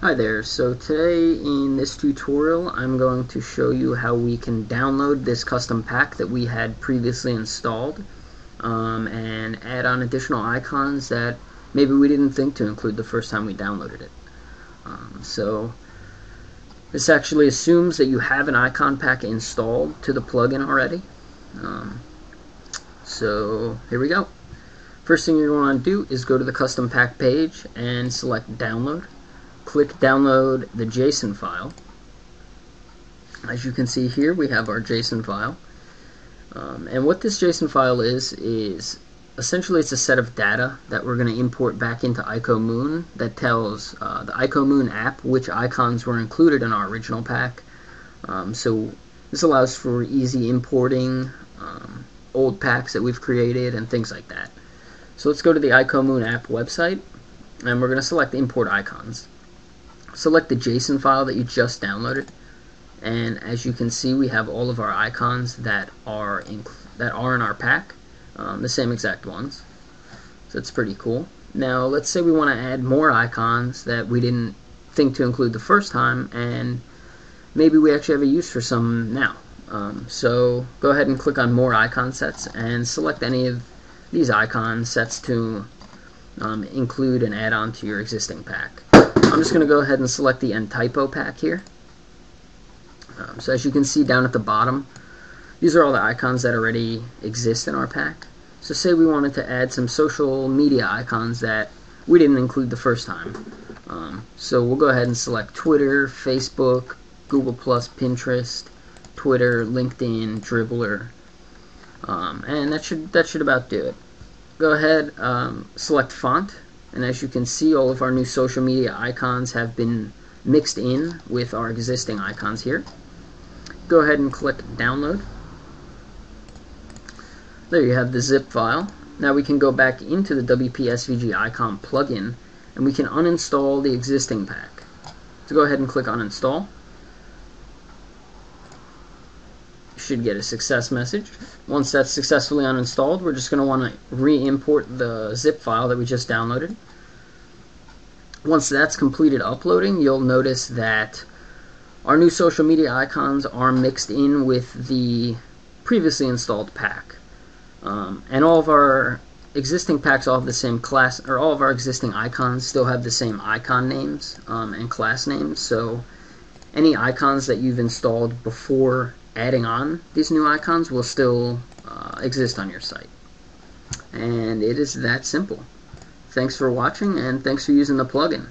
Hi there, so today in this tutorial I'm going to show you how we can download this custom pack that we had previously installed and add on additional icons that maybe we didn't think to include the first time we downloaded it. So this actually assumes that you have an icon pack installed to the plugin already. So here we go. First thing you want to do is go to the custom pack page and select download. Click download the JSON file. As you can see here, we have our JSON file, and what this JSON file is essentially it's a set of data that we're going to import back into IcoMoon that tells the IcoMoon app which icons were included in our original pack. So this allows for easy importing old packs that we've created and things like that. So let's go to the IcoMoon app website, and we're going to select import icons. Select the JSON file that you just downloaded, and as you can see, we have all of our icons that are in our pack, the same exact ones. So it's pretty cool. Now let's say we want to add more icons that we didn't think to include the first time, and maybe we actually have a use for some now. So go ahead and click on more icon sets and select any of these icon sets to include and add on to your existing pack. I'm just going to go ahead and select the ntypo pack here. So as you can see down at the bottom, these are all the icons that already exist in our pack. So say we wanted to add some social media icons that we didn't include the first time. So we'll go ahead and select Twitter, Facebook, Google+, Pinterest, Twitter, LinkedIn, Dribbler, and that should about do it. Go ahead, select font. And as you can see, all of our new social media icons have been mixed in with our existing icons here. Go ahead and click download. There you have the zip file. Now we can go back into the WP SVG Icon plugin and we can uninstall the existing pack. So go ahead and click uninstall. You should get a success message. Once that's successfully uninstalled, we're just going to want to re-import the zip file that we just downloaded. Once that's completed uploading, you'll notice that our new social media icons are mixed in with the previously installed pack. And all of our existing packs all have the same class, or all of our existing icons still have the same icon names and class names, so any icons that you've installed before adding on these new icons will still exist on your site. And it is that simple. Thanks for watching, and thanks for using the plugin.